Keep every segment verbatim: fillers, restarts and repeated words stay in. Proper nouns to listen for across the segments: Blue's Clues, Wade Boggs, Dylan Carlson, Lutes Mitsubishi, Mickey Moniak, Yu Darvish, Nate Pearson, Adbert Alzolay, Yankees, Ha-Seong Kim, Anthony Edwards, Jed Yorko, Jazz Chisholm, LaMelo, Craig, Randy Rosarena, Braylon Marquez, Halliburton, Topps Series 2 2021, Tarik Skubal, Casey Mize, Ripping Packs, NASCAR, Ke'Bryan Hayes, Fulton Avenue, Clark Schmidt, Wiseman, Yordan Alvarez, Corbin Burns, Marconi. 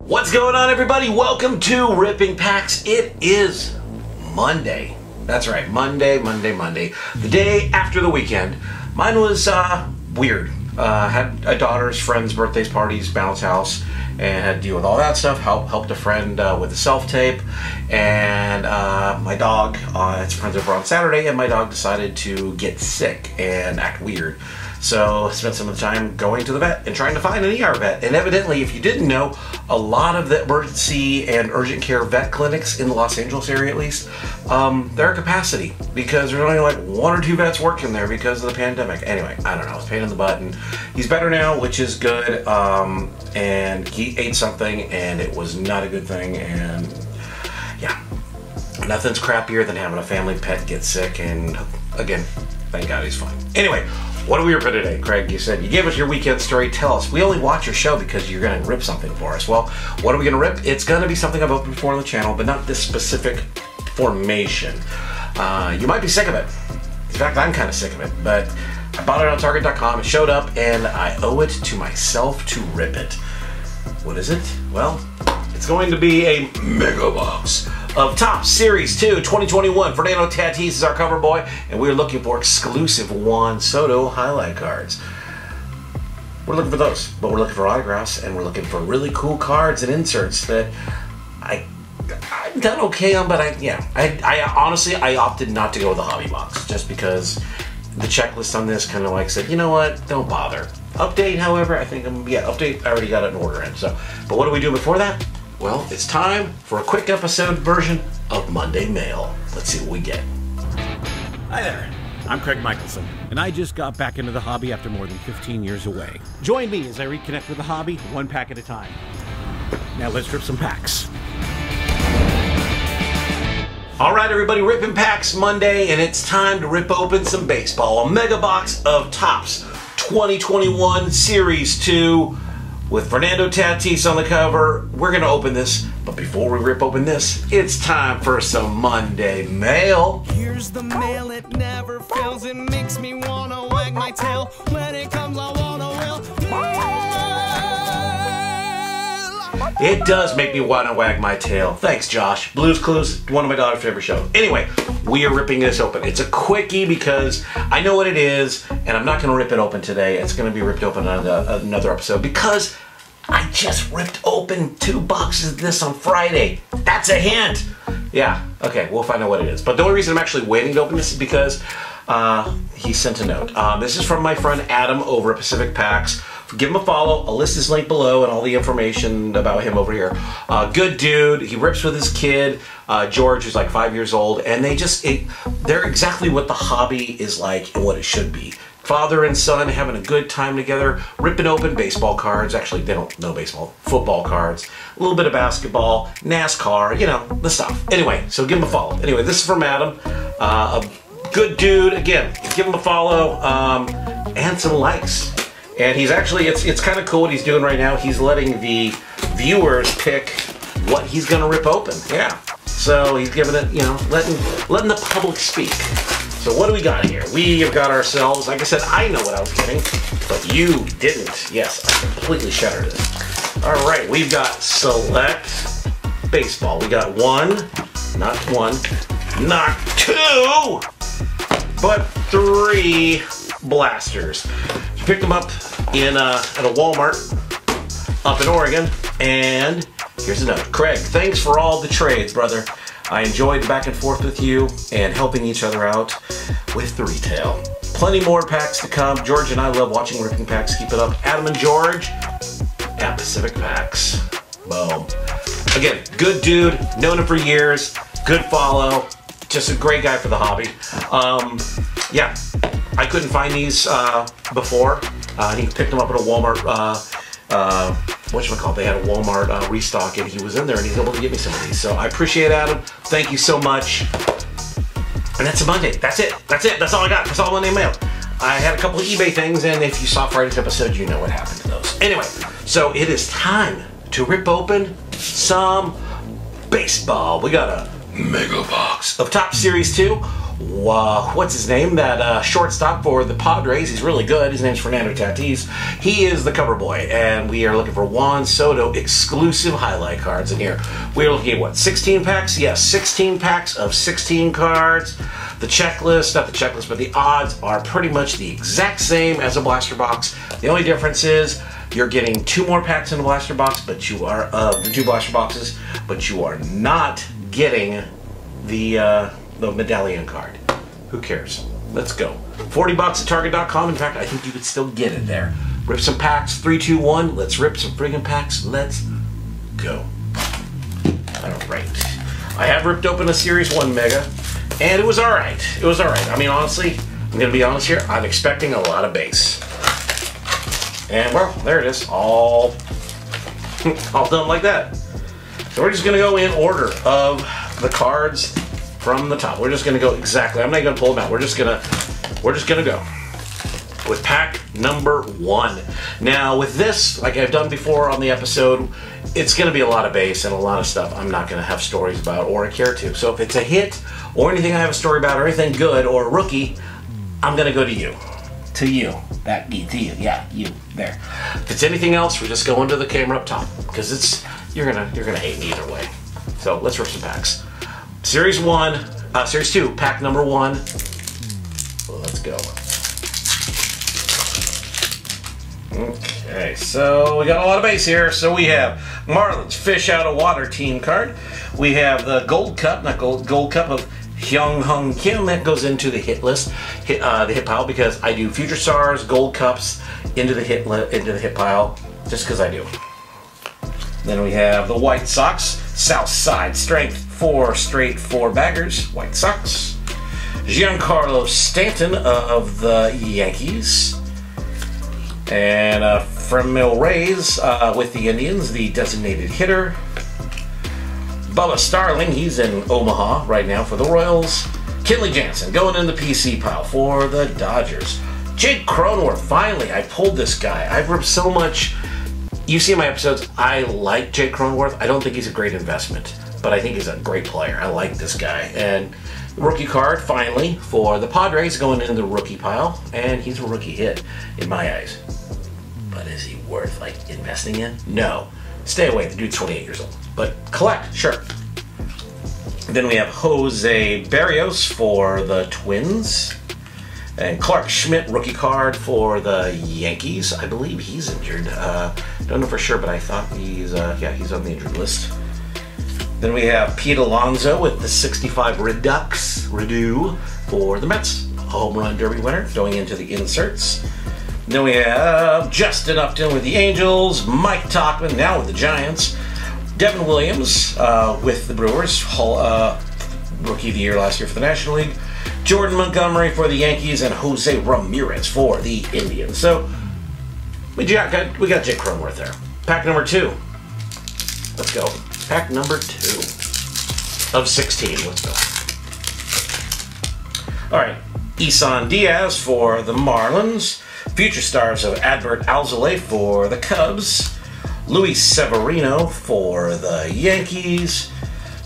What's going on, everybody? Welcome to Ripping Packs. It is Monday. That's right, Monday, Monday, Monday. The day after the weekend. Mine was uh, weird. Uh, had a daughter's friend's birthdays, parties, bounce house, and had to deal with all that stuff. Help, helped a friend uh, with a self-tape, and uh, my dog, uh, it's friends over on Saturday, and my dog decided to get sick and act weird. So I spent some of the time going to the vet and trying to find an E R vet. And evidently, if you didn't know, a lot of the emergency and urgent care vet clinics in the Los Angeles area, at least, um, they're at capacity because there's only like one or two vets working there because of the pandemic. Anyway, I don't know, it's a pain in the butt. And he's better now, which is good. Um, and he ate something and it was not a good thing. And yeah, nothing's crappier than having a family pet get sick. And again, thank God he's fine. Anyway. What are we here for today, Craig? You said you gave us your weekend story. Tell us. We only watch your show because you're going to rip something for us. Well, what are we going to rip? It's going to be something I've opened before on the channel, but not this specific formation. Uh, you might be sick of it. In fact, I'm kind of sick of it, but I bought it on Target dot com. It showed up, and I owe it to myself to rip it. What is it? Well, it's going to be a mega box of Topps Series two twenty twenty-one. Fernando Tatis is our cover boy, and we're looking for exclusive Juan Soto highlight cards. We're looking for those, but we're looking for autographs, and we're looking for really cool cards and inserts that I, I've done okay on, but I, yeah, I, I honestly, I opted not to go with the hobby box just because the checklist on this kind of like said, you know what, don't bother. Update, however, I think I'm, yeah, update, I already got it in order in, so. But what do we do before that? Well, it's time for a quick episode version of Monday Mail. Let's see what we get. Hi there, I'm Craig Michelson, and I just got back into the hobby after more than fifteen years away. Join me as I reconnect with the hobby, one pack at a time. Now let's rip some packs. All right, everybody, Ripping Packs Monday, and it's time to rip open some baseball. A mega box of Topps twenty twenty-one Series two. With Fernando Tatis on the cover, we're going to open this. But before we rip open this, it's time for some Monday Mail. Here's the mail, it never fails. It makes me want to wag my tail. When it comes, I want to wail. It does make me want to wag my tail. Thanks, Josh. Blue's Clues, one of my daughter's favorite shows. Anyway, we are ripping this open. It's a quickie because I know what it is. And I'm not going to rip it open today. It's going to be ripped open on another, another episode because I just ripped open two boxes of this on Friday. That's a hint. Yeah, okay, we'll find out what it is. But the only reason I'm actually waiting to open this is because uh, he sent a note. Um, this is from my friend Adam over at Pacific Packs. Give him a follow. I'll list his link below and all the information about him over here. Uh, good dude. He rips with his kid, uh, George, who's like five years old. And they just, it, they're exactly what the hobby is like and what it should be. Father and son having a good time together, ripping open baseball cards. Actually, they don't know baseball. Football cards. A little bit of basketball, NASCAR, you know, the stuff. Anyway, so give him a follow. Anyway, this is from Adam. Uh, a good dude. Again, give him a follow um, and some likes. And he's actually, it's it's kind of cool what he's doing right now. He's letting the viewers pick what he's going to rip open. Yeah. So he's giving it, you know, letting, letting the public speak. So what do we got here? We have got ourselves, like I said, I know what I was getting, but you didn't. Yes, I completely shattered it. All right, we've got Select Baseball. We got one, not one, not two, but three blasters. You picked them up in a, at a Walmart up in Oregon, and here's a note. Craig, thanks for all the trades, brother. I enjoyed the back and forth with you and helping each other out with the retail. Plenty more packs to come. George and I love watching Ripping Packs. Keep it up. Adam and George at Pacific Packs. Boom. Again, good dude. Known him for years. Good follow. Just a great guy for the hobby. Um, yeah, I couldn't find these uh, before. Uh, he picked them up at a Walmart. Uh, Uh, whatchamacallit, they had a Walmart uh, restock and he was in there and he's able to give me some of these. So I appreciate Adam. Thank you so much. And that's a Monday. That's it. That's it. That's all I got. That's all Monday Mail. I had a couple of eBay things, and if you saw Friday's episode, you know what happened to those. Anyway, so it is time to rip open some baseball. We got a mega box of Topps Series two. uh, what's his name? That uh, shortstop for the Padres. He's really good. His name's Fernando Tatis. He is the cover boy, and we are looking for Juan Soto exclusive highlight cards in here. We're looking at what, sixteen packs? Yes, sixteen packs of sixteen cards. The checklist, not the checklist, but the odds are pretty much the exact same as a blaster box. The only difference is you're getting two more packs in the blaster box, but you are uh, the two blaster boxes, but you are not getting the uh, the medallion card. Who cares? Let's go. forty bucks at Target dot com. In fact, I think you could still get it there. Rip some packs. Three, two, one. Let's rip some friggin' packs. Let's go. All right. I have ripped open a Series One Mega, and it was all right. It was all right. I mean, honestly, I'm gonna be honest here. I'm expecting a lot of base. And well, there it is, all, all done like that. So we're just gonna go in order of the cards from the top. We're just gonna go exactly. I'm not gonna pull them out. We're just gonna, we're just gonna go with pack number one. Now with this, like I've done before on the episode, it's gonna be a lot of base and a lot of stuff I'm not gonna have stories about or care to. So if it's a hit or anything I have a story about or anything good or a rookie, I'm gonna go to you. To you. That be to you. Yeah, you. There. If it's anything else, we're just going to the camera up top. Because it's you're gonna you're gonna hate me either way. So let's rip some packs. Series one, uh, series two, pack number one. Let's go. Okay, so we got a lot of base here. So we have Marlins Fish Out of Water team card. We have the Gold Cup, not gold gold cup of Ha-Seong Kim. That goes into the hit list, hit, uh, the hit pile, because I do future stars, gold cups into the hit into the hit pile, just because I do. Then we have the White Sox South Side Strength, four straight four baggers. White Sox, Giancarlo Stanton of the Yankees, and uh, from Mill Rays uh, with the Indians, the designated hitter. Bubba Starling, he's in Omaha right now for the Royals. Kenley Jansen going in the P C pile for the Dodgers. Jake Cronenworth, finally, I pulled this guy. I've ripped so much. You see in my episodes, I like Jake Cronenworth. I don't think he's a great investment, but I think he's a great player. I like this guy. And rookie card, finally, for the Padres going in the rookie pile. And he's a rookie hit in my eyes. But is he worth, like, investing in? No. Stay away, the dude's twenty-eight years old. But collect, sure. Then we have Jose Berrios for the Twins. And Clark Schmidt, rookie card for the Yankees. I believe he's injured. Uh, don't know for sure, but I thought he's, uh, yeah, he's on the injured list. Then we have Pete Alonso with the sixty-five Redux, Redu, for the Mets. Home run derby winner, going into the inserts. Then we have Justin Upton with the Angels, Mike Tauchman now with the Giants, Devin Williams uh, with the Brewers, Hall, uh, Rookie of the Year last year for the National League, Jordan Montgomery for the Yankees, and Jose Ramirez for the Indians. So we got, we got Jake Cronenworth there. Pack number two. Let's go. Pack number two of sixteen. Let's go. All right. Isan Diaz for the Marlins. Future stars of Adbert Alzolay for the Cubs, Luis Severino for the Yankees,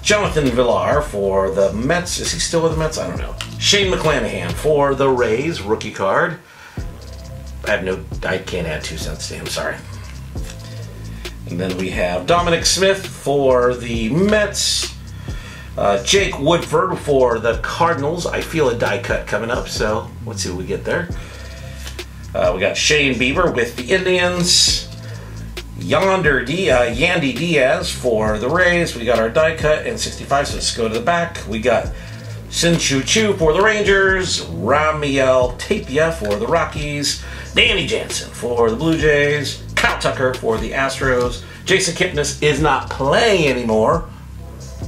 Jonathan Villar for the Mets. Is he still with the Mets? I don't know. Shane McClanahan for the Rays, rookie card. I have no, I can't add two cents to him, sorry. And then we have Dominic Smith for the Mets, uh, Jake Woodford for the Cardinals. I feel a die cut coming up, so let's see what we get there. Uh, we got Shane Bieber with the Indians, Yonder D, uh, Yandy Diaz for the Rays. We got our die cut and sixty-five, so let's go to the back. We got Sin-Chu Chu for the Rangers, Ramiel Tapia for the Rockies, Danny Jansen for the Blue Jays, Kyle Tucker for the Astros, Jason Kipnis is not playing anymore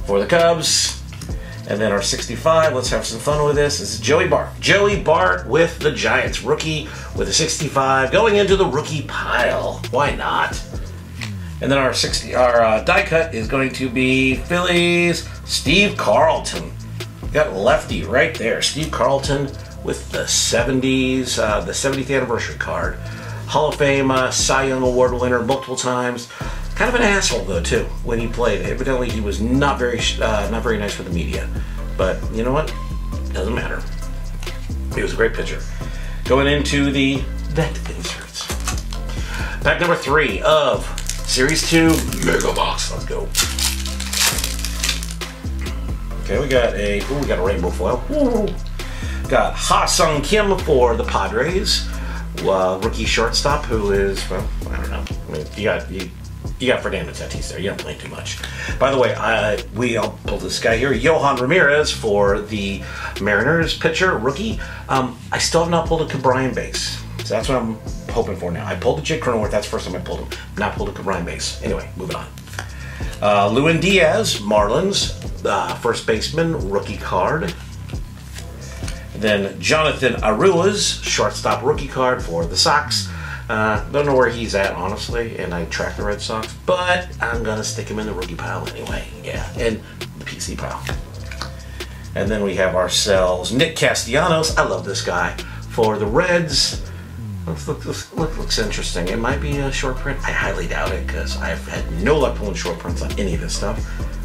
for the Cubs. And then our sixty-five, let's have some fun with this. This is Joey Bart. Joey Bart with the Giants. Rookie with a sixty-five going into the rookie pile. Why not? And then our sixty, our uh, die cut is going to be Phillies, Steve Carlton. We got lefty right there. Steve Carlton with the seventies, uh, the seventieth anniversary card. Hall of Fame, uh, Cy Young Award winner multiple times. Kind of an asshole though too when he played. Evidently he was not very uh, not very nice for the media. But you know what? Doesn't matter. He was a great pitcher. Going into the vet inserts. Pack number three of Series two Mega Box. Let's go. Okay, we got a, ooh, we got a rainbow foil. Ooh. Got Ha-Seong Kim for the Padres. Uh, rookie shortstop who is, well, I don't know. I mean, you got, you, you got Fernando Tatis there. You don't play too much. By the way, I, we, I'll pull this guy here. Johan Ramirez for the Mariners pitcher, rookie. Um, I still have not pulled a Ke'Bryan base. So that's what I'm hoping for now. I pulled a Jed Cronenworth. That's the first time I pulled him. Not pulled a Ke'Bryan base. Anyway, moving on. Uh, Lewin Diaz, Marlins, uh, first baseman, rookie card. Then Jonathan Arua's shortstop rookie card for the Sox. Uh, don't know where he's at, honestly, and I track the Red Sox, but I'm going to stick him in the rookie pile anyway. Yeah, and the P C pile. And then we have ourselves Nick Castellanos. I love this guy. For the Reds, looks, looks, looks, looks interesting. It might be a short print. I highly doubt it because I've had no luck pulling short prints on any of this stuff.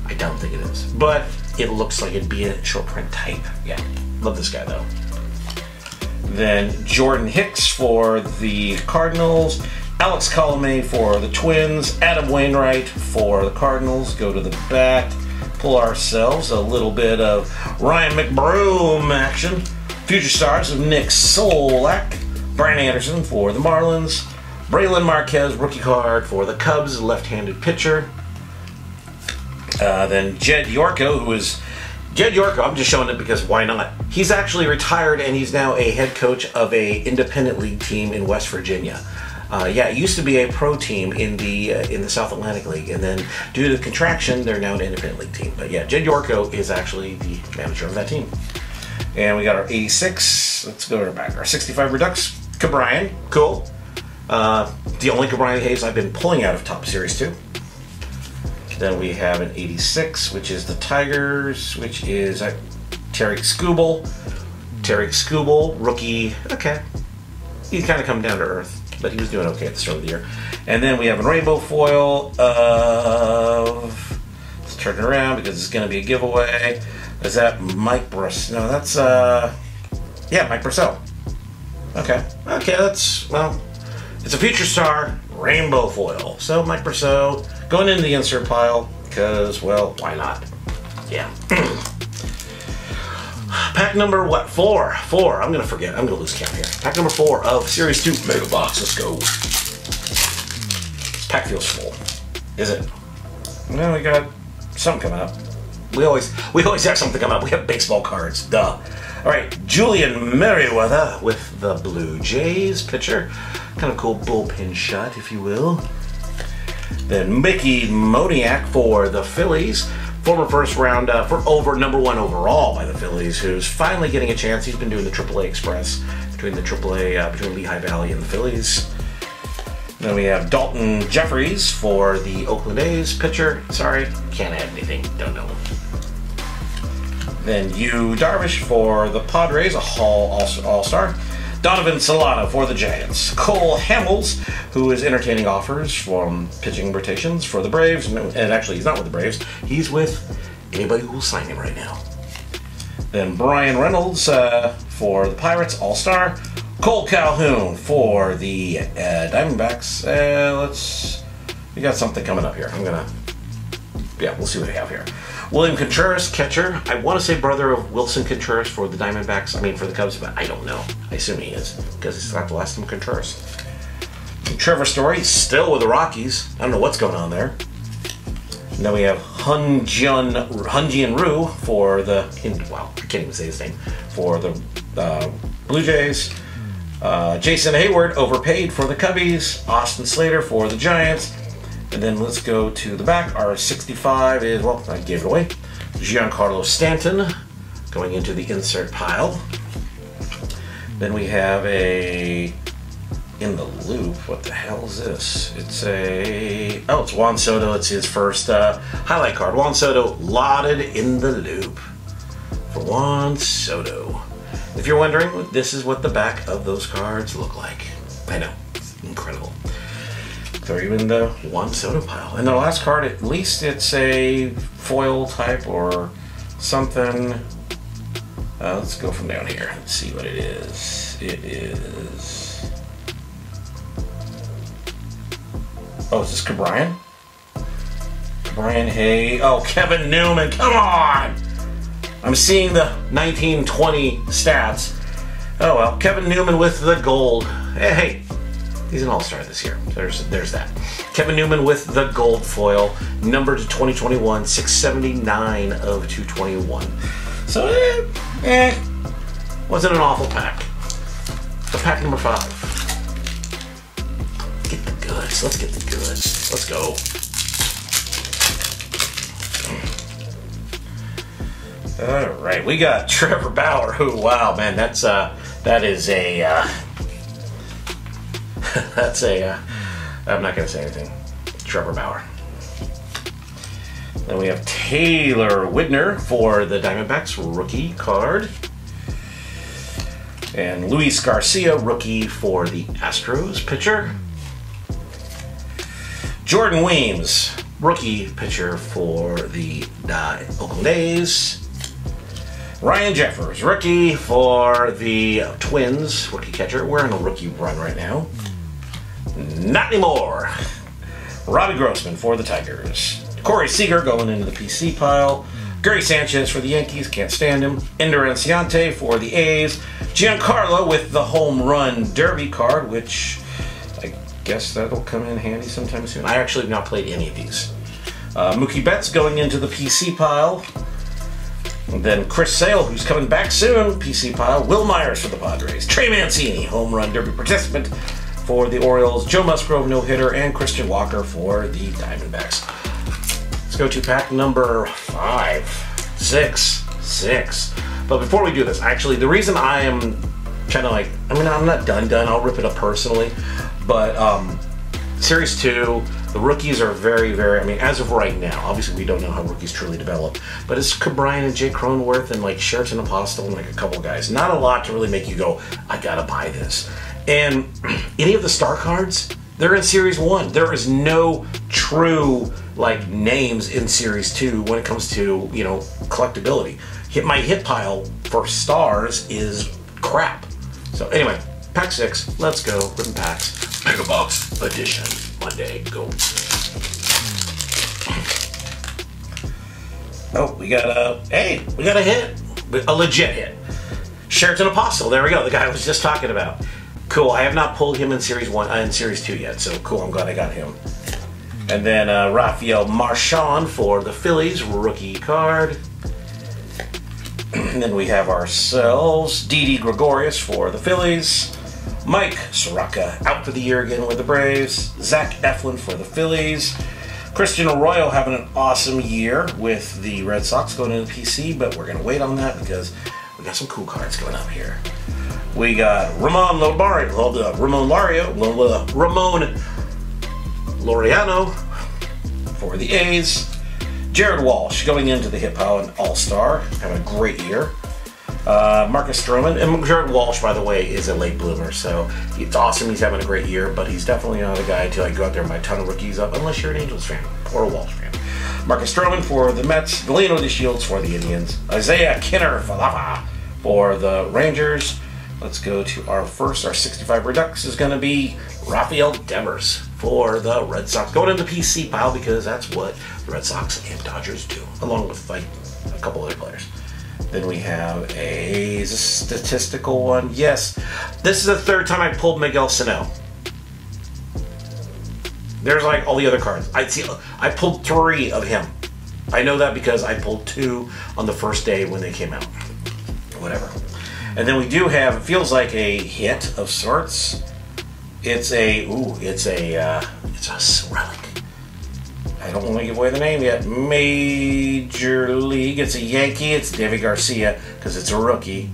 I don't think it is. But it looks like it'd be a short print type. Yeah, love this guy though. Then Jordan Hicks for the Cardinals, Alex Colomé for the Twins, Adam Wainwright for the Cardinals. Go to the back, pull ourselves a little bit of Ryan McBroom action. Future stars of Nick Solak, Brian Anderson for the Marlins, Braylon Marquez, rookie card for the Cubs, left-handed pitcher. Uh, then Jed Yorko, who is... Jed Yorko, I'm just showing it because why not? He's actually retired and he's now a head coach of a independent league team in West Virginia. Uh, yeah, it used to be a pro team in the uh, in the South Atlantic League, and then due to the contraction, they're now an independent league team. But yeah, Jed Yorko is actually the manager of that team. And we got our eighty-six, let's go back, our sixty-five Redux, Ke'Bryan, cool. Uh, the only Ke'Bryan Hayes I've been pulling out of Topps Series two. Then we have an eighty-six, which is the Tigers, which is uh, Tarik Skubal. Tarik Skubal, rookie, okay. He's kind of come down to earth, but he was doing okay at the start of the year. And then we have a rainbow foil of, let's turn it around because it's gonna be a giveaway. Is that Mike Bruce? No, that's, uh, yeah, Mike Purcell. Okay. Okay, that's, well, it's a future star rainbow foil. So, Mike Purcell going into the insert pile because, well, why not? Yeah. Pack number, what, four? Four. I'm going to forget. I'm going to lose count here. Pack number four of Series two Mega Box. Let's go. This pack feels full. Is it? No, we got something coming up. We always we always have something come up. We have baseball cards, duh. All right, Julian Merriweather with the Blue Jays pitcher. Kind of cool bullpen shot, if you will. Then Mickey Moniak for the Phillies. Former first round uh, for over number one overall by the Phillies, who's finally getting a chance. He's been doing the triple A Express between the triple A, uh, between Lehigh Valley and the Phillies. Then we have Dalton Jeffries for the Oakland A's pitcher. Sorry, can't add anything, don't know. Then Yu Darvish for the Padres, a Hall All-Star. Donovan Solano for the Giants. Cole Hamels, who is entertaining offers from pitching rotations for the Braves. And actually, he's not with the Braves. He's with anybody who will sign him right now. Then Brian Reynolds uh, for the Pirates, All-Star. Cole Calhoun for the uh, Diamondbacks. Uh, let's... We got something coming up here. I'm going to... Yeah, we'll see what we have here. William Contreras, catcher. I want to say brother of Wilson Contreras for the Diamondbacks. I mean, for the Cubs, but I don't know. I assume he is, because it's not the last time Contreras. And Trevor Story, still with the Rockies. I don't know what's going on there. And then we have Hun Jian Ryu for the... Wow, I can't even say his name. For the uh, Blue Jays. Uh, Jason Hayward, overpaid for the Cubbies. Austin Slater for the Giants. And then let's go to the back. Our sixty-five is, well, I gave it away. Giancarlo Stanton going into the insert pile. Then we have a, in the loop, what the hell is this? It's a, oh, it's Juan Soto. It's his first uh, highlight card. Juan Soto lauded in the loop for Juan Soto. If you're wondering, this is what the back of those cards look like. I know, it's incredible. Or even the Juan Soto pile. And the last card, at least it's a foil type or something. Uh, let's go from down here and see what it is. It is... Oh, is this Ke'Bryan? Ke'Bryan Hayes. Oh, Kevin Newman. Come on! I'm seeing the nineteen twenty stats. Oh, well. Kevin Newman with the gold. Hey, he's an all-star this year. There's there's that. Kevin Newman with the gold foil. Number to twenty twenty-one. six seventy-nine of two twenty-one. So, eh, eh, wasn't an awful pack. So pack number five. Get the goods. Let's get the goods. Let's go. All right, we got Trevor Bauer. Who? Wow, man, that's uh, that is a, uh, that's a. Uh, I'm not gonna say anything. Trevor Bauer. Then we have Taylor Widner for the Diamondbacks, rookie card. And Luis Garcia, rookie for the Astros, pitcher. Jordan Weems, rookie pitcher for the uh, Oakland A's. Ryan Jeffers, rookie for the Twins, rookie catcher. We're in a rookie run right now. Not anymore. Robbie Grossman for the Tigers. Corey Seager going into the P C pile. Gary Sanchez for the Yankees. Can't stand him. Ender Enciante for the A's. Giancarlo with the home run derby card, which I guess that'll come in handy sometime soon. I actually have not played any of these. Uh, Mookie Betts going into the P C pile. And then Chris Sale, who's coming back soon. P C pile. Will Myers for the Padres. Trey Mancini, home run derby participant for the Orioles. Joe Musgrove, no-hitter. And Christian Walker for the Diamondbacks. Go to pack number five, six, six. But before we do this, actually, the reason I am kind of like, I mean, I'm not done done. I'll rip it up personally. But um, Series two, the rookies are very, very, I mean, as of right now, obviously we don't know how rookies truly develop. But it's Ke'Bryan and Jay Cronenworth and like Sherardt Apostle and like a couple guys. Not a lot to really make you go, I gotta buy this. And any of the star cards, they're in Series one. There is no true like names in Series two when it comes to, you know, collectability. Hit my hit pile for stars is crap. So anyway, pack six. Let's go. Ripping Packs. Mega Box Edition. Monday. Go. Oh, we got a, hey, we got a hit. A legit hit. Sherardt Apostle. There we go. The guy I was just talking about. Cool, I have not pulled him in Series one, uh, in Series two yet, so cool, I'm glad I got him. And then uh, Rafael Marchand for the Phillies, rookie card. And then we have ourselves Didi Gregorius for the Phillies. Mike Soroka out for the year again with the Braves. Zach Eflin for the Phillies. Christian Arroyo having an awesome year with the Red Sox going into the P C, but we're going to wait on that because we got some cool cards going up here. We got Ramon Lombardi, Ramon Lario, Ramon Laureano for the A's. Jared Walsh going into the hit pile, an all-star, having a great year. Uh, Marcus Stroman, and Jared Walsh, by the way, is a late bloomer, so it's awesome he's having a great year, but he's definitely not a guy to like go out there and buy a ton of rookies up, unless you're an Angels fan or a Walsh fan. Marcus Stroman for the Mets, Delano DeShields for the Indians, Isaiah Kinner-Falefa for the Rangers. Let's go to our first. Our sixty-five Redux is going to be Rafael Devers for the Red Sox. Going into the P C pile because that's what the Red Sox and Dodgers do, along with like a couple other players. Then we have a, a statistical one. Yes, this is the third time I pulled Miguel Sano. There's like all the other cards. I see. I pulled three of him. I know that because I pulled two on the first day when they came out. Whatever. And then we do have, it feels like a hit of sorts. It's a, ooh, it's a, uh, it's a relic. I don't want to give away the name yet. Major League, it's a Yankee, it's Davey Garcia, because it's a rookie.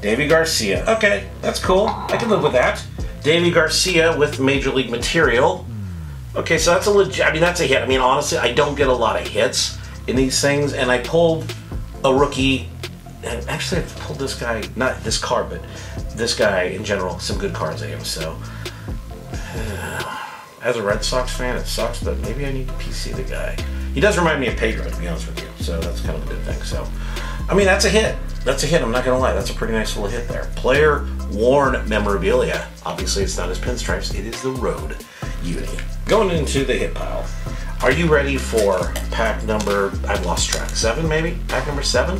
Davey Garcia, okay, that's cool. I can live with that. Davey Garcia with Major League material. Okay, so that's a legit, I mean, that's a hit. I mean, honestly, I don't get a lot of hits in these things, and I pulled a rookie. And actually, I've pulled this guy, not this card, but this guy in general, some good cards I have. So, as a Red Sox fan, it sucks, but maybe I need to P C the guy. He does remind me of Pedro, to be honest with you, so that's kind of a good thing. So, I mean, that's a hit. That's a hit, I'm not going to lie. That's a pretty nice little hit there. Player worn memorabilia. Obviously, it's not his pinstripes. It is the Road Uni. Going into the hit pile. Are you ready for pack number, I've lost track, seven maybe? Pack number seven?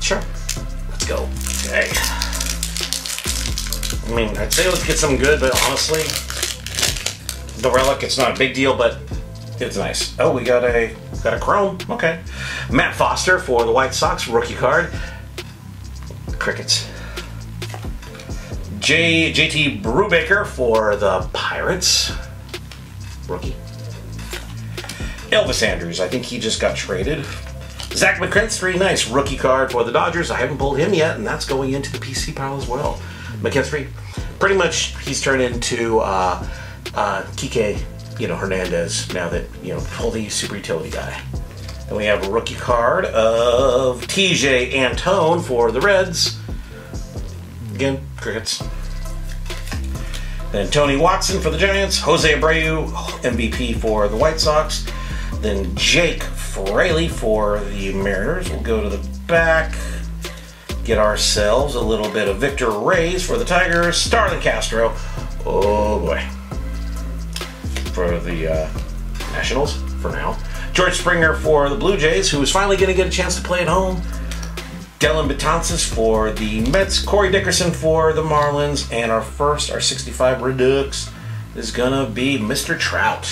Sure. Let's go. Okay. I mean, I'd say let's get some good, but honestly, the relic, it's not a big deal, but it's nice. Oh, we got a got a chrome. Okay. Matt Foster for the White Sox, rookie card. Crickets. J, J T Brubaker for the Pirates, rookie. Elvis Andrews, I think he just got traded. Zach McCrint's three, nice rookie card for the Dodgers. I haven't pulled him yet, and that's going into the P C pile as well. McKinstry, pretty much he's turned into uh, uh, Kike, you know, Hernandez now that, you know, fully super utility guy. And we have a rookie card of T J Antone for the Reds. Again, crickets. Then Tony Watson for the Giants. Jose Abreu, M V P for the White Sox. Then Jake Fraley for the Mariners. We'll go to the back. Get ourselves a little bit of Victor Reyes for the Tigers. Starlin Castro. Oh boy. For the uh, Nationals for now. George Springer for the Blue Jays, who is finally going to get a chance to play at home. Dylan Betances for the Mets. Corey Dickerson for the Marlins. And our first, our sixty-five Redux, is going to be Mister Trout.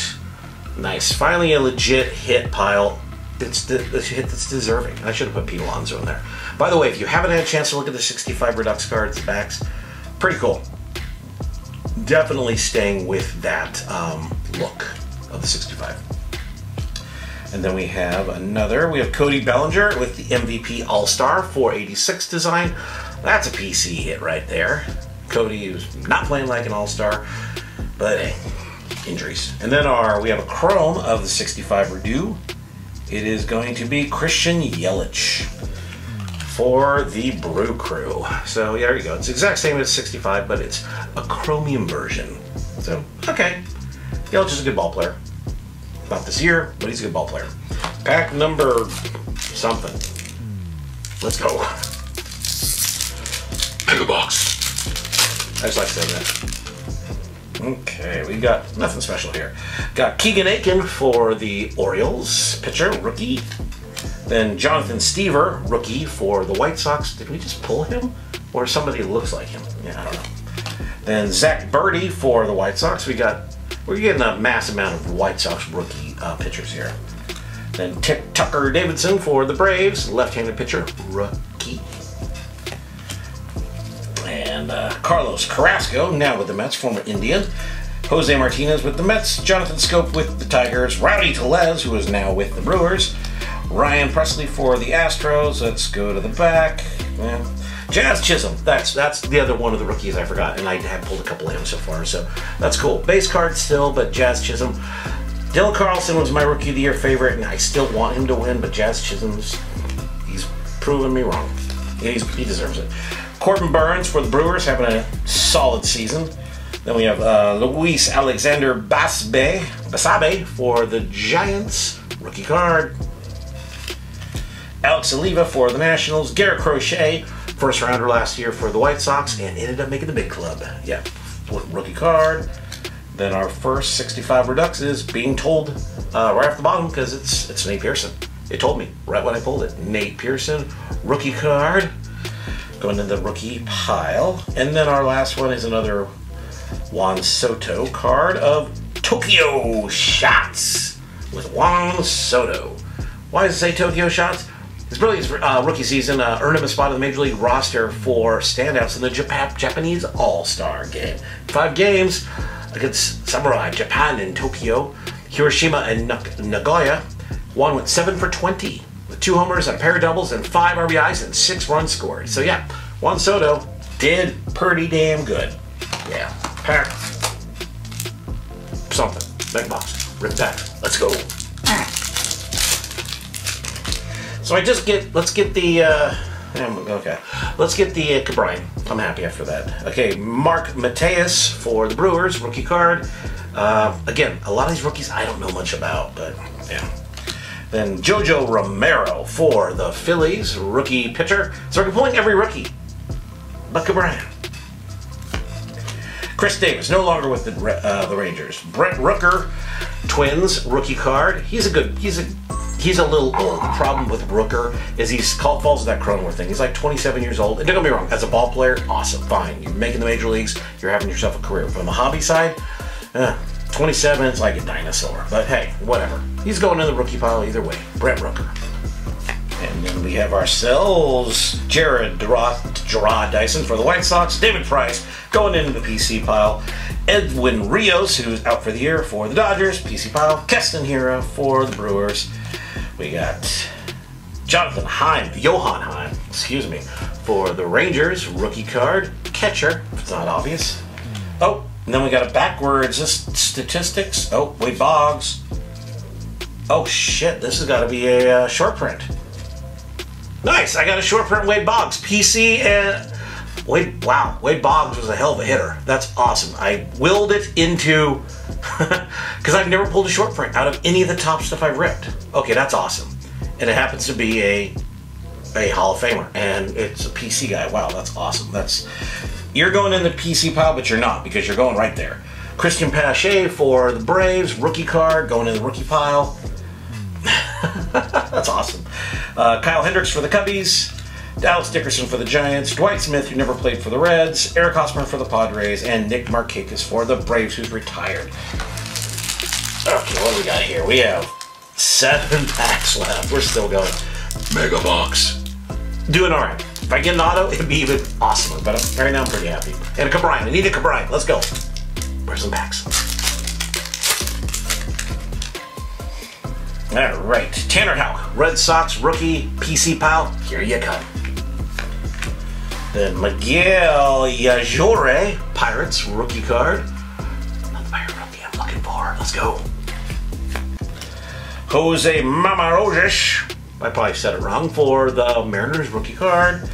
Nice. Finally a legit hit pile. It's the hit that's deserving. I should have put Pete Alonso in there. By the way, if you haven't had a chance to look at the sixty-five Redux cards, backs, pretty cool. Definitely staying with that um, look of the sixty-five. And then we have another. We have Cody Bellinger with the M V P All-Star four eighty-six design. That's a P C hit right there. Cody is not playing like an All-Star, but hey, injuries. And then our we have a chrome of the sixty-five Redoux. It is going to be Christian Yelich for the Brew Crew. So yeah, there you go. It's the exact same as sixty-five, but it's a chromium version. So, okay. Yelich is a good ball player. Not this year, but he's a good ball player. Pack number something. Let's go. Pick a box. I just like saying that. Okay, we got nothing special here. Got Keegan Aiken for the Orioles, pitcher, rookie. Then Jonathan Stever, rookie for the White Sox. Did we just pull him? Or somebody looks like him? Yeah, I don't know. Then Zach Birdie for the White Sox. We got, we're getting a mass amount of White Sox rookie uh, pitchers here. Then Tick Tucker Davidson for the Braves, left-handed pitcher, rookie. And uh, Carlos Carrasco, now with the Mets, former Indian. Jose Martinez with the Mets. Jonathan Scope with the Tigers. Rowdy Tellez, who is now with the Brewers. Ryan Presley for the Astros. Let's go to the back. Yeah. Jazz Chisholm. That's that's the other one of the rookies I forgot, and I have pulled a couple of him so far, so that's cool. Base card still, but Jazz Chisholm. Dylan Carlson was my Rookie of the Year favorite, and I still want him to win, but Jazz Chisholm's, he's proven me wrong. Yeah, he's, he deserves it. Corbin Burns for the Brewers, having a solid season. Then we have uh, Luis Alexander Basabe, Basabe for the Giants, rookie card. Alex Oliva for the Nationals. Garrett Crochet, first rounder last year for the White Sox, and ended up making the big club. Yeah, rookie card. Then our first sixty-five Redux is being told uh, right off the bottom, because it's it's Nate Pearson. It told me right when I pulled it. Nate Pearson, rookie card, going in the rookie pile. And then our last one is another Juan Soto card of Tokyo Shots with Juan Soto. Why does it say Tokyo Shots? It's really his uh, rookie season, uh, earned him a spot on the Major League roster for standouts in the Jap Japanese All-Star Game. Five games against Samurai, Japan in Tokyo, Hiroshima and Nagoya. One went seven for twenty, with two homers, a pair of doubles, and five R B Is, and six runs scored. So yeah, Juan Soto did pretty damn good. Yeah, pack something. Big box. Rip back. Let's go. So I just get, let's get the, uh, okay, let's get the uh, Ke'Bryan. I'm happy after that. Okay, Mark Mateus for the Brewers, rookie card. Uh, again, a lot of these rookies I don't know much about, but yeah. Then Jojo Romero for the Phillies, rookie pitcher. So we're pulling every rookie. Buck O'Brien. Chris Davis, no longer with the uh, the Rangers. Brent Rooker, Twins, rookie card. He's a good. He's a he's a little old. The problem with Rooker is he falls in that Cronenworth thing. He's like twenty-seven years old. And don't get me wrong, as a ball player, awesome, fine. You're making the major leagues. You're having yourself a career. But on the hobby side, uh, twenty-seven is like a dinosaur. But hey, whatever. He's going in the rookie pile either way. Brent Rooker. And then we have ourselves Jared Gerard, Gerard Dyson for the White Sox. David Price going into the P C pile. Edwin Rios, who's out for the year for the Dodgers. P C pile. Keston Hiura for the Brewers. We got Jonathan Heim, Johan Heim, excuse me, for the Rangers. Rookie card. Catcher, if it's not obvious. Oh, and then we got a backwards just statistics. Oh, Wade Boggs. Oh, shit, this has got to be a uh, short print. Nice, I got a short print Wade Boggs. P C and... Wade, wow, Wade Boggs was a hell of a hitter. That's awesome. I willed it into... Because I've never pulled a short print out of any of the top stuff I've ripped. Okay, that's awesome. And it happens to be a, a Hall of Famer. And it's a P C guy. Wow, that's awesome. That's You're going in the P C pile, but you're not because you're going right there. Christian Pache for the Braves. Rookie card, going in the rookie pile. That's awesome. Uh, Kyle Hendricks for the Cubbies. Dallas Dickerson for the Giants. Dwight Smith, who never played for the Reds. Eric Hosmer for the Padres. And Nick Markakis for the Braves, who's retired. Okay, what do we got here? We have seven packs left. We're still going. Mega box. Doing all right. If I get an auto, it'd be even awesomer. But I'm, right now, I'm pretty happy. And a Ke'Bryan. I need a Ke'Bryan. Let's go. Where's some packs? All right, Tanner Houck, Red Sox rookie, P C pile, here you come. Then Miguel Yajore, Pirates rookie card. Not the Pirate rookie I'm looking for, let's go. Jose Mamarojich, I probably said it wrong, for the Mariners rookie card.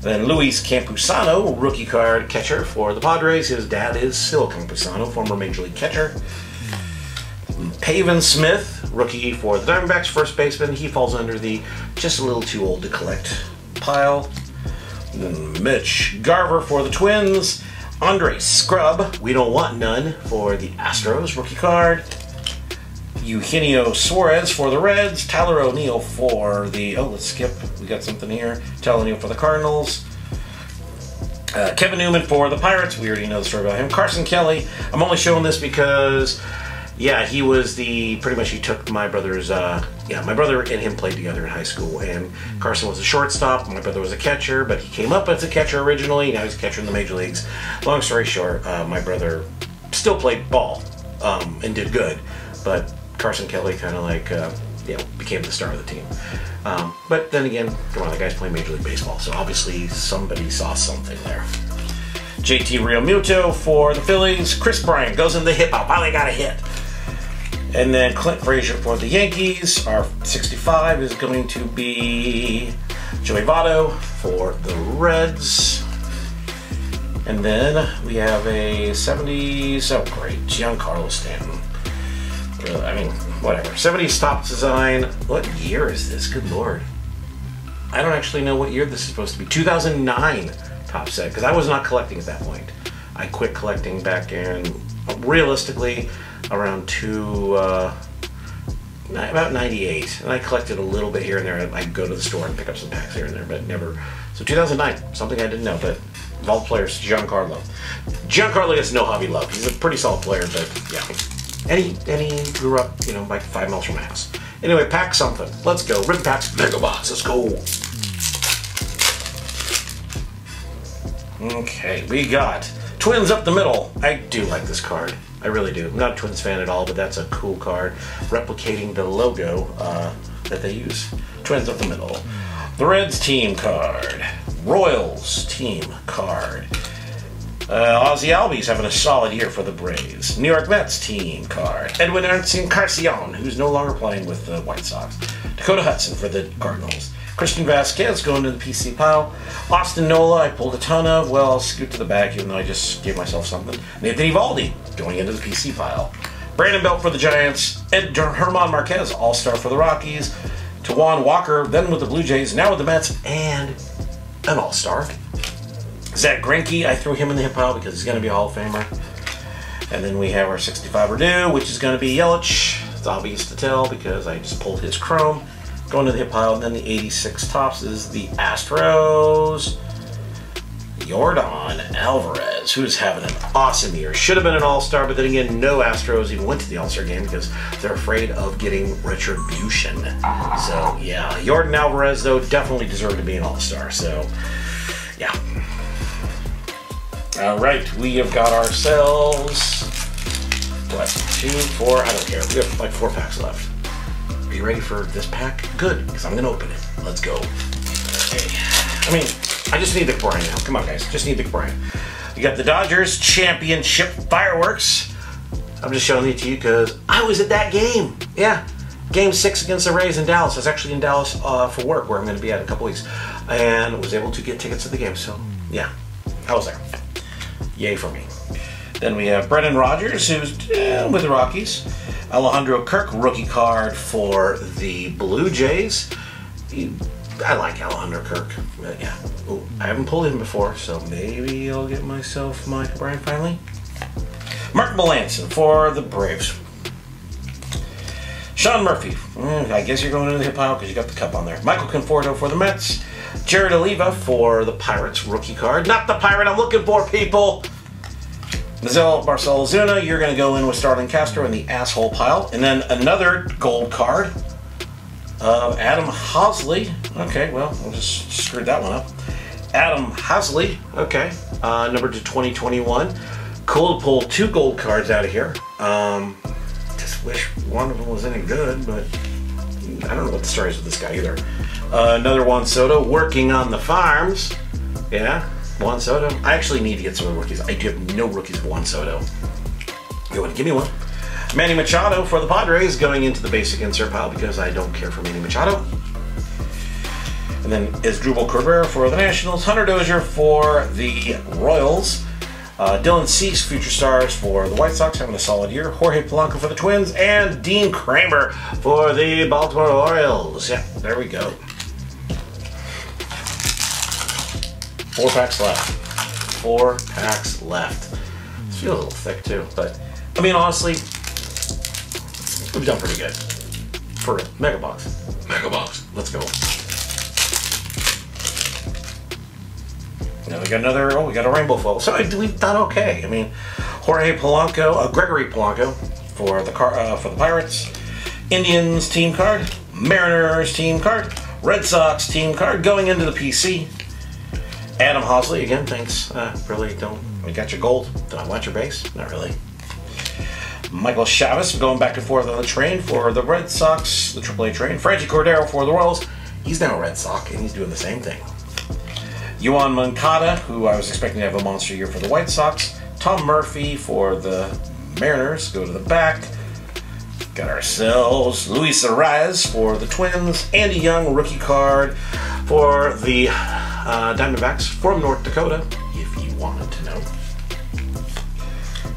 Then Luis Campusano, rookie card catcher for the Padres. His dad is Sil Campusano, former Major League catcher. Paven Smith, rookie for the Diamondbacks, first baseman. He falls under the just a little too old to collect pile. Then Mitch Garver for the Twins. Andre Scrub, we don't want none, for the Astros, rookie card. Eugenio Suarez for the Reds. Tyler O'Neill for the, oh, let's skip. We got something here. Tyler O'Neill for the Cardinals. Uh, Kevin Newman for the Pirates. We already know the story about him. Carson Kelly. I'm only showing this because... Yeah, he was the, pretty much he took my brother's, uh, yeah, my brother and him played together in high school, and Carson was a shortstop, my brother was a catcher, but he came up as a catcher originally, now he's a catcher in the major leagues. Long story short, uh, my brother still played ball, um, and did good, but Carson Kelly kind of like, uh, yeah, became the star of the team. Um, but then again, come on, the guy's playing Major League Baseball, so obviously somebody saw something there. J T Realmuto for the Phillies. Chris Bryant goes in the hip-hop, finally got a hit. And then Clint Frazier for the Yankees. Our sixty-five is going to be Joey Votto for the Reds. And then we have a seventies, oh great, Giancarlo Stanton. I mean, whatever. seventies top design. What year is this? Good lord. I don't actually know what year this is supposed to be. two thousand nine top set, because I was not collecting at that point. I quit collecting back in, realistically, around two, uh, about ninety-eight, and I collected a little bit here and there. I'd go to the store and pick up some packs here and there, but never. So two thousand nine, something I didn't know, but of all players, Giancarlo. Giancarlo gets no hobby love. He's a pretty solid player, but yeah. And he, and he grew up, you know, like five miles from my house. Anyway, pack something. Let's go. Ripping Packs, Mega Box. Let's go. Okay, we got Twins up the middle. I do like this card. I really do. I'm not a Twins fan at all, but that's a cool card, replicating the logo uh, that they use. Twins up the middle. The Reds team card. Royals team card. Uh, Ozzy Albies having a solid year for the Braves. New York Mets team card. Edwin Encarnacion, who's no longer playing with the White Sox. Dakota Hudson for the Cardinals. Christian Vasquez going to the P C pile. Austin Nola, I pulled a ton of. Well, I'll scoot to the back even though I just gave myself something. Nathan Eovaldi going into the P C pile. Brandon Belt for the Giants, Ed Herman Marquez, all-star for the Rockies, Tawan Walker, then with the Blue Jays, now with the Mets, and an all-star. Zach Greinke, I threw him in the hip pile because he's going to be a Hall of Famer. And then we have our sixty-five Renew, which is going to be Yelich. It's obvious to tell because I just pulled his Chrome. Going to the hip pile, and then the eighty-six Topps is the Astros. Yordan Alvarez, who's having an awesome year. Should have been an all-star, but then again, no Astros even went to the all-star game because they're afraid of getting retribution. So, yeah. Yordan Alvarez, though, definitely deserved to be an all-star. So, yeah. All right, we have got ourselves, what, two, four, I don't care. We have like four packs left. Are you ready for this pack? Good, because I'm going to open it. Let's go. Okay. I mean, I just need the Ke'Bryan now. Come on, guys. Just need the Ke'Bryan. You got the Dodgers Championship Fireworks. I'm just showing it to you because I was at that game. Yeah. Game six against the Rays in Dallas. I was actually in Dallas uh, for work, where I'm going to be at in a couple weeks. And was able to get tickets to the game. So, yeah. I was there. Yay for me. Then we have Brendan Rodgers, who's eh, with the Rockies. Alejandro Kirk, rookie card for the Blue Jays. He, I like Alejandro Kirk. Uh, yeah. Ooh, I haven't pulled him before, so maybe I'll get myself my Ke'Bryan finally. Mark Melanson for the Braves. Sean Murphy. Mm, I guess you're going into the hip pile because you got the cup on there. Michael Conforto for the Mets. Jared Oliva for the Pirates, rookie card. Not the pirate I'm looking for, people. Marcell Ozuna, you're going to go in with Starlin Castro in the asshole pile. And then another gold card. Uh, Adam Hosley. Okay, well, I just screwed that one up. Adam Hosley. Okay. Uh, number to twenty twenty-one. Cool to pull two gold cards out of here. Um, just wish one of them was any good, but I don't know what the story is with this guy either. Uh, another Juan Soto working on the farms. Yeah, Juan Soto. I actually need to get some of the rookies. I do have no rookies of Juan Soto. You want to give me one? Manny Machado for the Padres going into the basic insert pile because I don't care for Manny Machado. And then Isdrubal Cabrera for the Nationals, Hunter Dozier for the Royals, uh, Dylan Cease, future stars for the White Sox, having a solid year, Jorge Polanco for the Twins, and Dean Kramer for the Baltimore Orioles. Yeah, there we go. Four packs left. Four packs left. It feels a little thick too, but I mean, honestly, we've done pretty good. For real. Mega box. Mega box. Let's go. Now we got another, oh, we got a rainbow foil. So we've done okay. I mean, Jorge Polanco, uh, Gregory Polanco for the car, uh, for the Pirates. Indians team card. Mariners team card. Red Sox team card. Going into the P C. Adam Hosley, again, thanks. Uh, really don't, we got your gold. Did I want your base? Not really. Michael Chavis going back and forth on the train for the Red Sox, the triple A train. Franchi Cordero for the Royals. He's now a Red Sox, and he's doing the same thing. Yohan Moncada, who I was expecting to have a monster year for the White Sox. Tom Murphy for the Mariners. Go to the back. Got ourselves Luis Arias for the Twins. Andy Young, rookie card for the uh, Diamondbacks from North Dakota, if you wanted to know.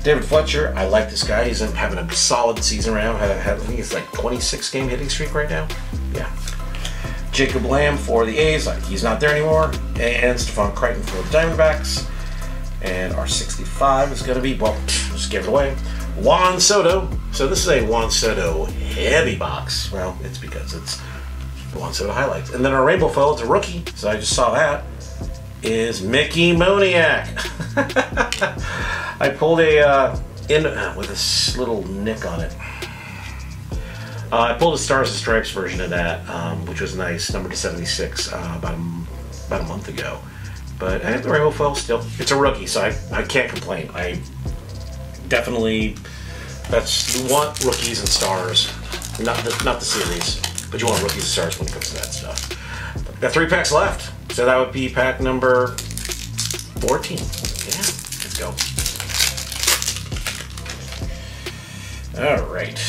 David Fletcher, I like this guy. He's having a solid season right now. I think he's like twenty-six game hitting streak right now. Yeah. Jacob Lamb for the A's. Like, he's not there anymore. And Stephon Crichton for the Diamondbacks. And our sixty-five is going to be, well, just give it away. Juan Soto. So this is a Juan Soto heavy box. Well, it's because it's Juan Soto highlights. And then our rainbow foil, it's a rookie. So I just saw that. Is Mickey Moniak. I pulled a uh, in uh, with this little nick on it. Uh, I pulled a Stars and Stripes version of that, um, which was nice, numbered to seventy-six, uh, about a, about a month ago. But I have the rainbow foil still. It's a rookie, so I I can't complain. I definitely that's you want rookies and stars, not the, not the series, but you want rookies and stars when it comes to that stuff. But got three packs left, so that would be pack number fourteen. Yeah, let's go. All right,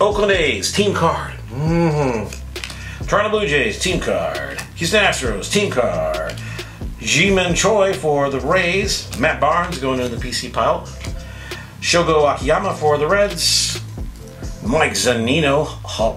Oakland A's team card. Mm-hmm. Toronto Blue Jays team card. Houston Astros team card. Jimin Choi for the Rays. Matt Barnes going into the P C pile. Shogo Akiyama for the Reds. Mike Zunino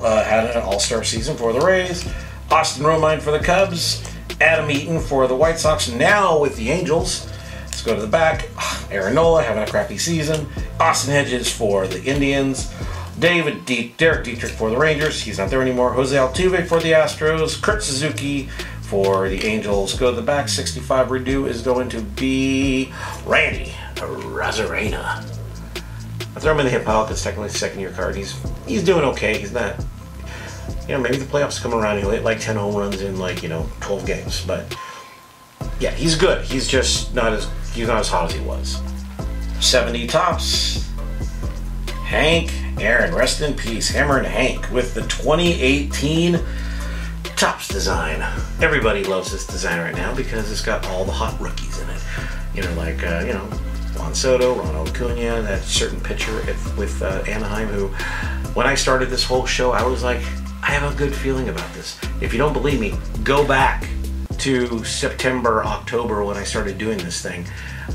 uh, had an all-star season for the Rays. Austin Romine for the Cubs. Adam Eaton for the White Sox, now with the Angels. Let's go to the back. Aaron Nola having a crappy season. Austin Hedges for the Indians. David De Derek Dietrich for the Rangers. He's not there anymore. Jose Altuve for the Astros. Kurt Suzuki for the Angels. Go to the back. sixty-five redo is going to be Randy Rosarena. I throw him in the hip pile because technically second year card. He's he's doing okay. He's not. You know, maybe the playoffs come around. He hit like ten home runs in like, you know, twelve games. But yeah, he's good. He's just not as he's not as hot as he was. seventy Tops. Hank Aaron, rest in peace, Hammer and Hank with the twenty eighteen Topps design. Everybody loves this design right now because it's got all the hot rookies in it. You know, like uh, you know, Juan Soto, Ronald Acuna, that certain pitcher if, with uh, Anaheim. Who, when I started this whole show, I was like, I have a good feeling about this. If you don't believe me, go back to September, October when I started doing this thing.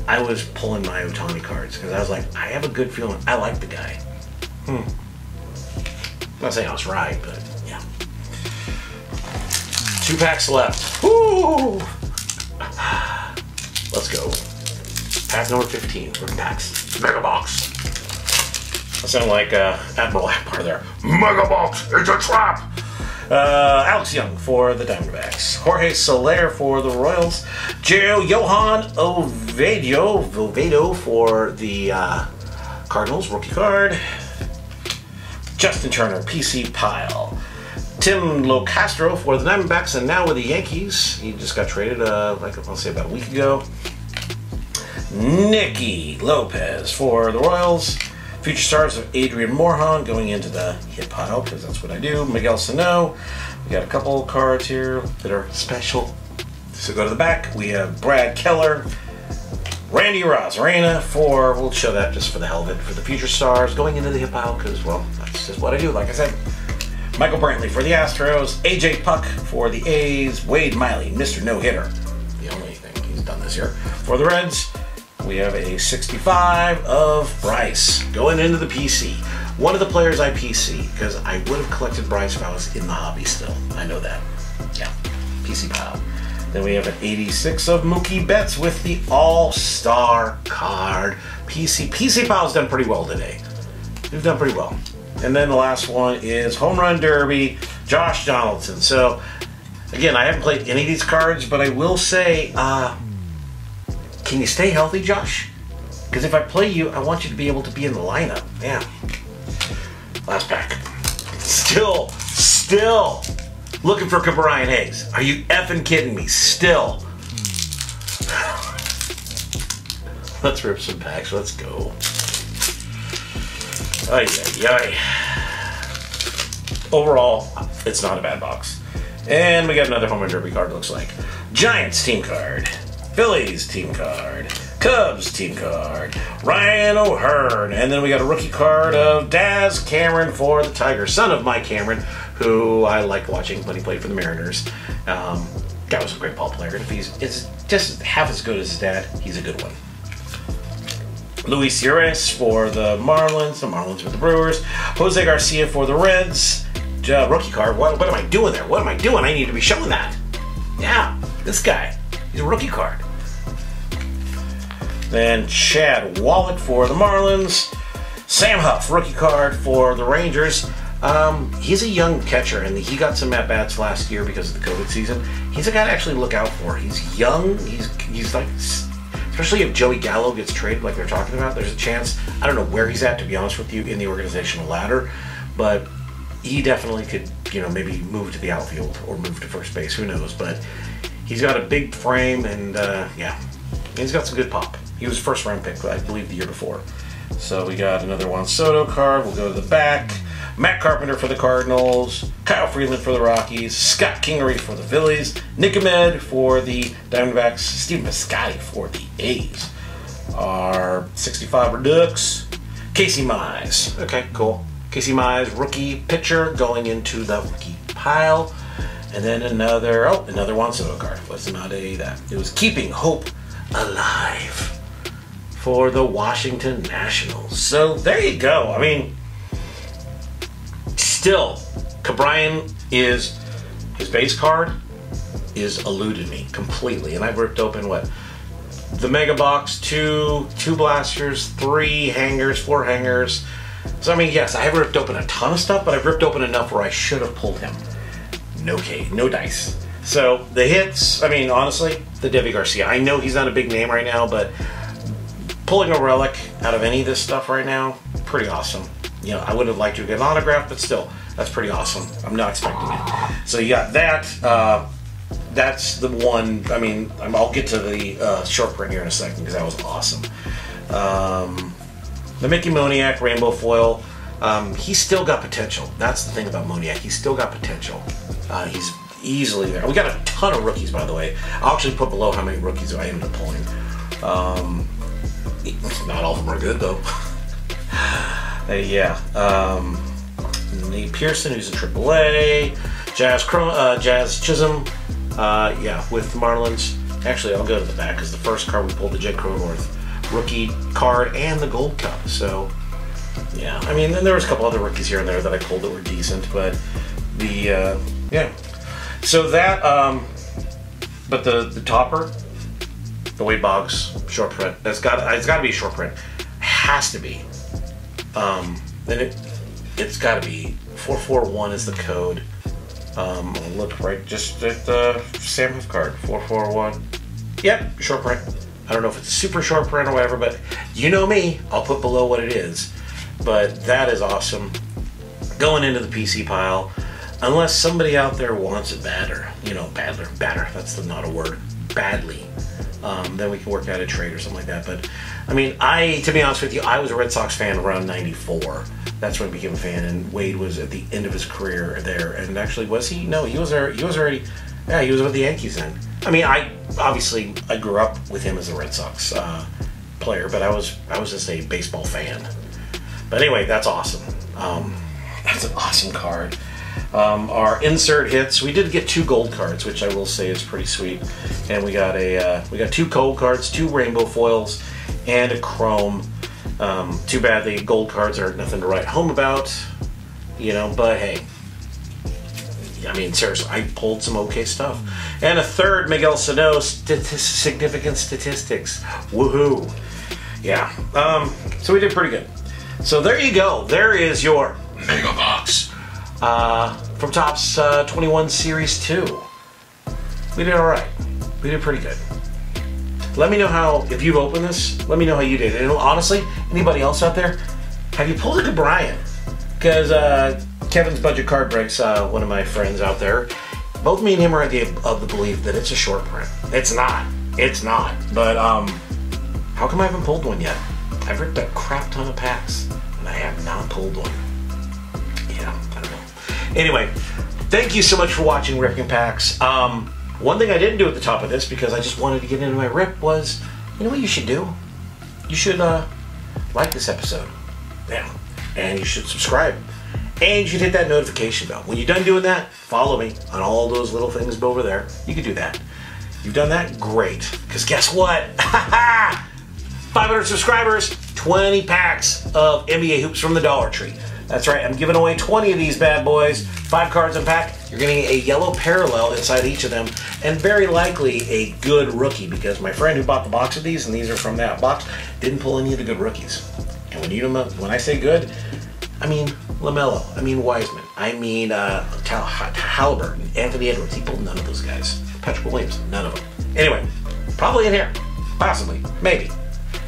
I was pulling my Ohtani cards because I was like, I have a good feeling. I like the guy. Hmm. Not saying I was right, but yeah. Two packs left. Woo! Let's go. Pack number fifteen. Ripping Packs. Mega Box. I sound like uh, Admiral Akbar there. Mega Box. It's a trap. Uh, Alex Young for the Diamondbacks. Jorge Soler for the Royals. J O Johan Oviedo, Oviedo for the uh, Cardinals. Rookie card. Justin Turner, P C Pile. Tim LoCastro for the Diamondbacks and now with the Yankees. He just got traded, uh, like I'll say, about a week ago. Nicky Lopez for the Royals. Future stars of Adrian Morhan going into the hit pile because that's what I do. Miguel Sano. We got a couple cards here that are special. So go to the back. We have Brad Keller. Randy Rosarena for, we'll show that just for the hell of it, for the future stars going into the hip pile because, well, that's just what I do, like I said. Michael Brantley for the Astros, A J Puck for the A's, Wade Miley, Mister No-Hitter, the only thing he's done this year. For the Reds, we have a sixty-five of Bryce going into the P C. One of the players I P C because I would have collected Bryce if I was in the hobby still. I know that. Yeah, P C pile. Then we have an eighty-six of Mookie Betts with the All-Star card. P C. P C Pile's done pretty well today. They've done pretty well. And then the last one is Home Run Derby, Josh Donaldson. So, again, I haven't played any of these cards, but I will say, uh, can you stay healthy, Josh? Because if I play you, I want you to be able to be in the lineup. Yeah. Last pack. Still, still. Looking for Ke'Bryan Hayes. Are you effing kidding me? Still. Let's rip some packs. Let's go. Ay, ay, ay. Overall, it's not a bad box. And we got another Home Run Derby card, looks like. Giants team card. Phillies team card. Cubs team card. Ryan O'Hearn. And then we got a rookie card of Daz Cameron for the Tigers. Son of Mike Cameron, who I like watching when he played for the Mariners. Um, guy was a great ball player. And if he's it's just half as good as his dad, he's a good one. Luis Urias for the Marlins. The Marlins with the Brewers. Jose Garcia for the Reds. Uh, rookie card. What, what am I doing there? What am I doing? I need to be showing that. Yeah, this guy. He's a rookie card. Then Chad Wallach for the Marlins. Sam Huff, rookie card for the Rangers. Um, he's a young catcher, and he got some at-bats last year because of the COVID season. He's a guy to actually look out for. He's young. He's he's like, especially if Joey Gallo gets traded like they're talking about, there's a chance. I don't know where he's at, to be honest with you, in the organizational ladder, but he definitely could, you know, maybe move to the outfield or move to first base. Who knows? But he's got a big frame, and uh, yeah, he's got some good pop. He was first round pick, I believe, the year before. So we got another Juan Soto card. We'll go to the back. Matt Carpenter for the Cardinals, Kyle Freeland for the Rockies, Scott Kingery for the Phillies, Nick Ahmed for the Diamondbacks, Steve Piscotty for the A's. Our sixty-five Redux, Casey Mize. Okay, cool. Casey Mize, rookie pitcher, going into the rookie pile. And then another, oh, another Juan Soto card. It was not a that. It was Keeping Hope Alive for the Washington Nationals. So there you go. I mean, still, Ke'Bryan is, his base card is eluded me completely. And I've ripped open what? The Mega Box, two, two blasters, three hangers, four hangers. So, I mean, yes, I have ripped open a ton of stuff, but I've ripped open enough where I should have pulled him. No K, no dice. So, the hits, I mean, honestly, the Davey Garcia. I know he's not a big name right now, but pulling a relic out of any of this stuff right now, pretty awesome. You know, I would have liked to get an autograph, but still, that's pretty awesome. I'm not expecting it. So, you got that. Uh, that's the one, I mean, I'll get to the uh, short print here in a second because that was awesome. Um... The Mickey Moniak Rainbow Foil, um, he's still got potential. That's the thing about Moniak, he's still got potential. Uh, he's easily there. We got a ton of rookies, by the way. I'll actually put below how many rookies I ended up pulling. Um, not all of them are good, though. uh, yeah. Um, Nate Pearson, who's in triple A. Jazz, uh, Jazz Chisholm, uh, yeah, with the Marlins. Actually, I'll go to the back, because the first card we pulled, the Jed Cronenworth rookie card and the gold cup. So yeah, I mean, then there was a couple other rookies here and there that I pulled that were decent, but the uh, yeah, so that um, but the the topper, the Wade Boggs short print, that's got it's got to be a short print, has to be. Um, then it it's got to be four four one is the code. Um, I'll look right just at the Sam Huff card, four four one. Yep, short print. I don't know if it's a super short print or whatever, but you know me, I'll put below what it is. But that is awesome. Going into the P C pile, unless somebody out there wants it badder, you know, badder, badder, that's not a word, badly, um, then we can work out a trade or something like that. But, I mean, I, to be honest with you, I was a Red Sox fan around ninety-four. That's when I became a fan, and Wade was at the end of his career there. And actually, was he? No, he was, he was already, yeah, he was with the Yankees then. I mean, I obviously I grew up with him as a Red Sox uh, player, but I was I was just a baseball fan. But anyway, that's awesome. Um, that's an awesome card. Um, our insert hits. We did get two gold cards, which I will say is pretty sweet. And we got a uh, we got two gold cards, two rainbow foils, and a chrome. Um, too bad the gold cards are nothing to write home about, you know. But hey. I mean, seriously, I pulled some okay stuff. And a third, Miguel Sano, stati- significant statistics. Woohoo. Yeah. Um, so we did pretty good. So there you go. There is your Mega Box uh, from Topps uh, twenty-one Series two. We did all right. We did pretty good. Let me know how, if you've opened this, let me know how you did. And honestly, anybody else out there, have you pulled a Ke'Bryan? Because, uh, Kevin's Budget Card Breaks, uh, one of my friends out there, both me and him are of the, of the belief that it's a short print. It's not. It's not. But um, how come I haven't pulled one yet? I've ripped a crap ton of packs, and I have not pulled one. Yeah, I don't know. Anyway, thank you so much for watching Ripping Packs. Um, one thing I didn't do at the top of this, because I just wanted to get into my rip, was, you know what you should do? You should uh, like this episode. Yeah. And you should subscribe. And you should hit that notification bell. When you're done doing that, follow me on all those little things over there. You can do that. You've done that? Great. Because guess what? five hundred subscribers, twenty packs of N B A hoops from the Dollar Tree. That's right. I'm giving away twenty of these bad boys. Five cards a pack. You're getting a yellow parallel inside each of them. And very likely a good rookie. Because my friend who bought the box of these, and these are from that box, didn't pull any of the good rookies. And when, you, when I say good, I mean LaMelo, I mean Wiseman, I mean uh, Halliburton, Anthony Edwards. He pulled none of those guys. Patrick Williams, none of them. Anyway, probably in here. Possibly. Maybe.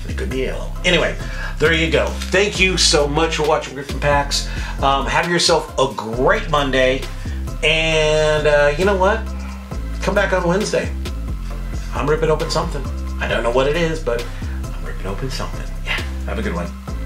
It could be yellow. Anyway, there you go. Thank you so much for watching Ripping Packs. Um, have yourself a great Monday. And uh, you know what? Come back on Wednesday. I'm ripping open something. I don't know what it is, but I'm ripping open something. Yeah. Have a good one.